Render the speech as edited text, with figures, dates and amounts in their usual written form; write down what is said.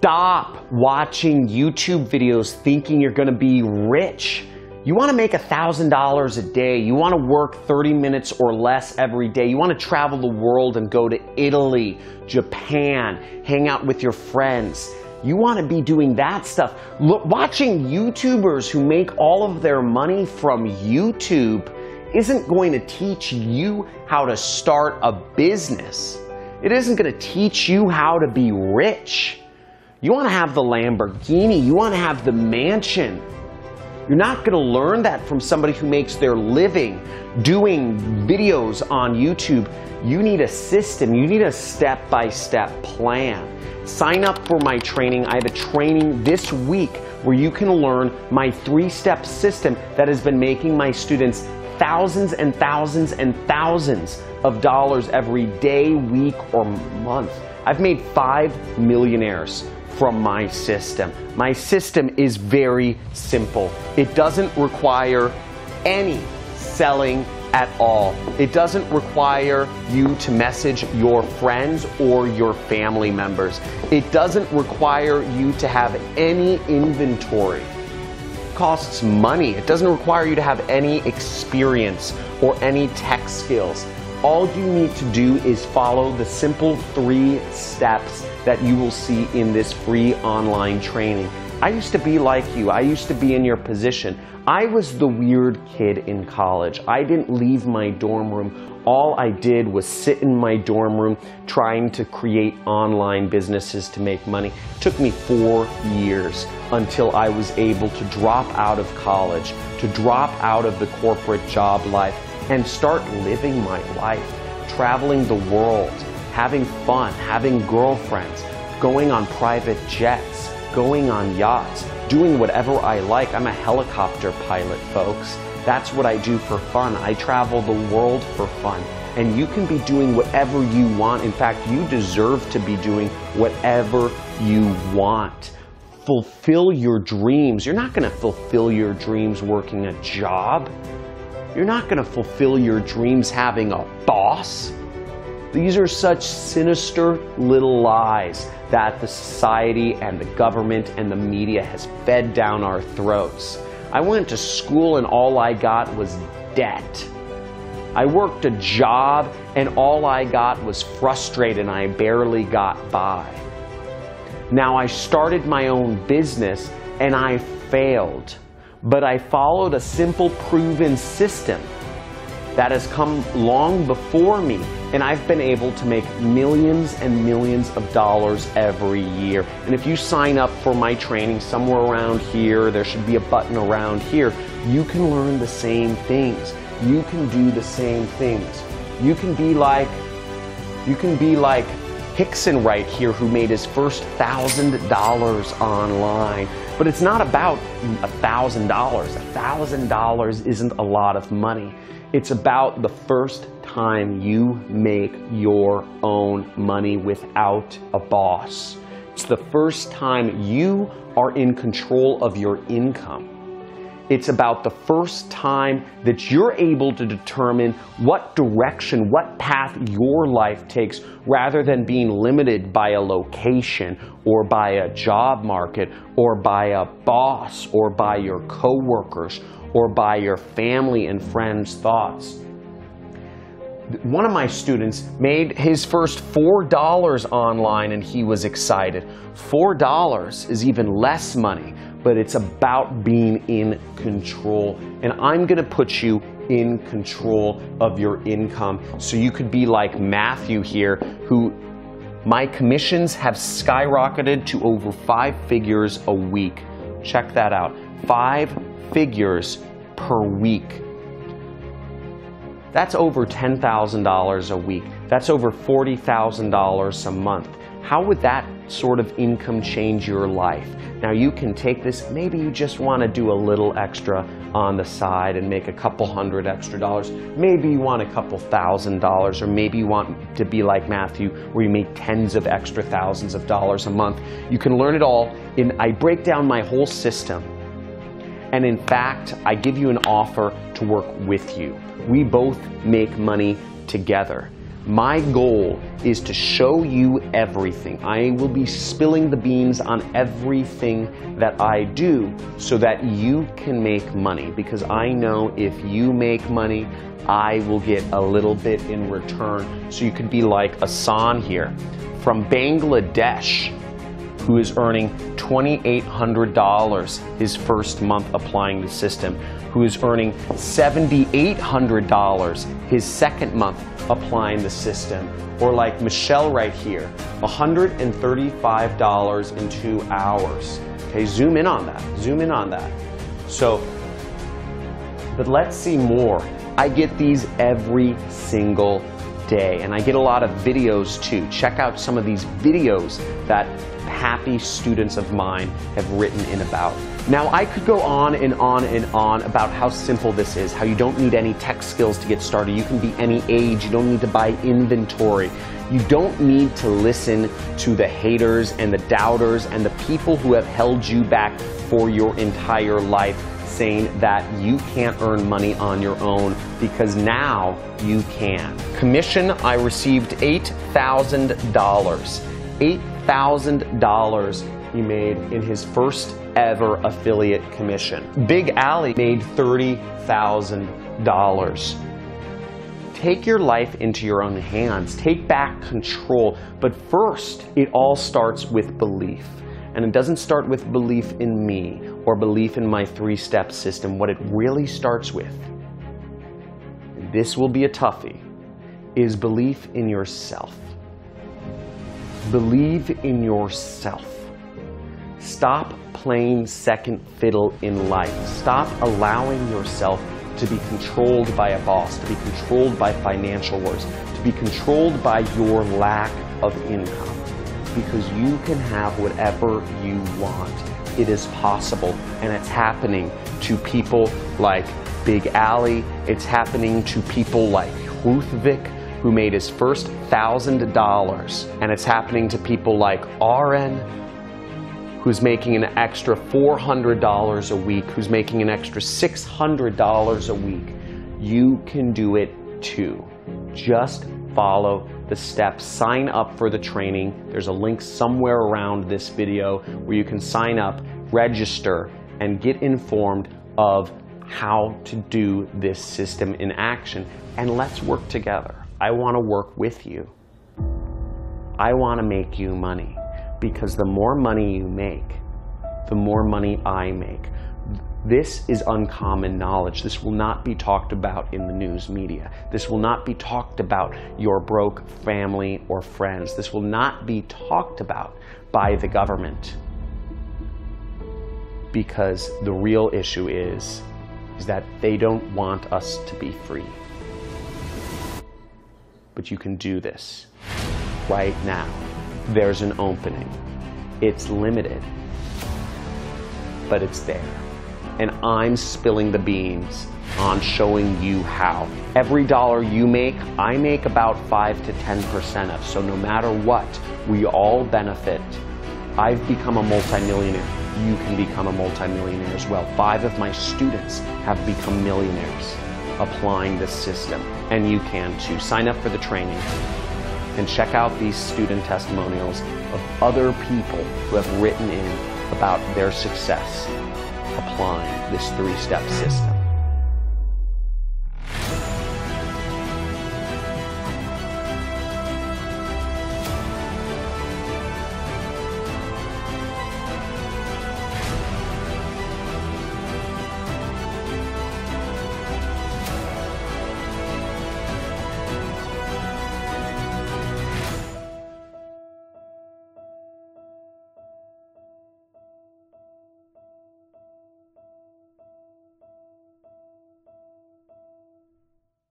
Stop watching YouTube videos thinking you're gonna be rich. You wanna make $1,000 a day. You wanna work 30 minutes or less every day. You wanna travel the world and go to Italy, Japan, hang out with your friends. You wanna be doing that stuff. Look, watching YouTubers who make all of their money from YouTube isn't going to teach you how to start a business. It isn't gonna teach you how to be rich. You wanna have the Lamborghini, you wanna have the mansion. You're not gonna learn that from somebody who makes their living doing videos on YouTube. You need a system, you need a step-by-step plan. Sign up for my training. I have a training this week where you can learn my three-step system that has been making my students thousands and thousands and thousands of dollars every day, week, or month. I've made 5 millionaires. From my system. My system is very simple. It doesn't require any selling at all. It doesn't require you to message your friends or your family members. It doesn't require you to have any inventory. It costs money. It doesn't require you to have any experience or any tech skills. All you need to do is follow the simple 3 steps that you will see in this free online training. I used to be like you. I used to be in your position. I was the weird kid in college. I didn't leave my dorm room. All I did was sit in my dorm room trying to create online businesses to make money. It took me 4 years until I was able to drop out of college, to drop out of the corporate job life, and start living my life, traveling the world, having fun, having girlfriends, going on private jets, going on yachts, doing whatever I like. I'm a helicopter pilot, folks. That's what I do for fun. I travel the world for fun. And you can be doing whatever you want. In fact, you deserve to be doing whatever you want. Fulfill your dreams. You're not gonna fulfill your dreams working a job. You're not going to fulfill your dreams having a boss. These are such sinister little lies that the society and the government and the media has fed down our throats. I went to school and all I got was debt. I worked a job and all I got was frustrated and I barely got by. Now I started my own business and I failed. But I followed a simple, proven system that has come long before me, and I've been able to make millions and millions of dollars every year. And if you sign up for my training somewhere around here, there should be a button around here, you can learn the same things. You can do the same things. You can be like Hickson right here, who made his first $1,000 online. But it's not about $1,000. $1,000 isn't a lot of money. It's about the first time you make your own money without a boss. It's the first time you are in control of your income. It's about the first time that you're able to determine what direction, what path your life takes, rather than being limited by a location or by a job market or by a boss or by your coworkers or by your family and friends' thoughts. One of my students made his first $4 online and he was excited. $4 is even less money, but it's about being in control. And I'm gonna put you in control of your income. So you could be like Matthew here, who, my commissions have skyrocketed to over 5 figures a week. Check that out, 5 figures per week. That's over $10,000 a week. That's over $40,000 a month. How would that sort of income change your life? Now you can take this, maybe you just want to do a little extra on the side and make a couple hundred extra dollars. Maybe you want a couple $1,000, or maybe you want to be like Matthew where you make tens of extra thousands of dollars a month. You can learn it all. I break down my whole system. And in fact, I give you an offer to work with you. We both make money together. My goal is to show you everything. I will be spilling the beans on everything that I do so that you can make money, because I know if you make money, I will get a little bit in return. So you could be like Asan here from Bangladesh, who is earning $2,800 his first month applying the system, who is earning $7,800 his second month applying the system, or like Michelle right here, $135 in 2 hours. Okay, zoom in on that, zoom in on that. So, but let's see more. I get these every single day, and I get a lot of videos too. Check out some of these videos that happy students of mine have written in about. Now, I could go on and on and on about how simple this is, how you don't need any tech skills to get started. You can be any age. You don't need to buy inventory. You don't need to listen to the haters and the doubters and the people who have held you back for your entire life, saying that you can't earn money on your own, because now you can. Commission, I received $8,000. $8,000 he made in his first ever affiliate commission. Big Alley made $30,000. Take your life into your own hands. Take back control. But first, it all starts with belief. And it doesn't start with belief in me or belief in my three-step system. What it really starts with, and this will be a toughie, is belief in yourself. Believe in yourself. Stop playing second fiddle in life. Stop allowing yourself to be controlled by a boss, to be controlled by financial woes, to be controlled by your lack of income, because you can have whatever you want. It is possible, and it's happening to people like Big Alley. It's happening to people like Ruthvik, who made his first $1,000, and it's happening to people like Aaron, who's making an extra $400 a week, who's making an extra $600 a week. You can do it too. Just follow the steps. Sign up for the training. There's a link somewhere around this video where you can sign up, register, and get informed of how to do this system in action. And let's work together. I want to work with you. I want to make you money, because the more money you make, the more money I make. This is uncommon knowledge. This will not be talked about in the news media. This will not be talked about your broke family or friends. This will not be talked about by the government, because the real issue is that they don't want us to be free. But you can do this right now. There's an opening. It's limited, but it's there. And I'm spilling the beans on showing you how. Every dollar you make, I make about 5 to 10% of. So no matter what, we all benefit. I've become a multimillionaire. You can become a multimillionaire as well. 5 of my students have become millionaires applying this system, and you can too. Sign up for the training and check out these student testimonials of other people who have written in about their success applying this three-step system.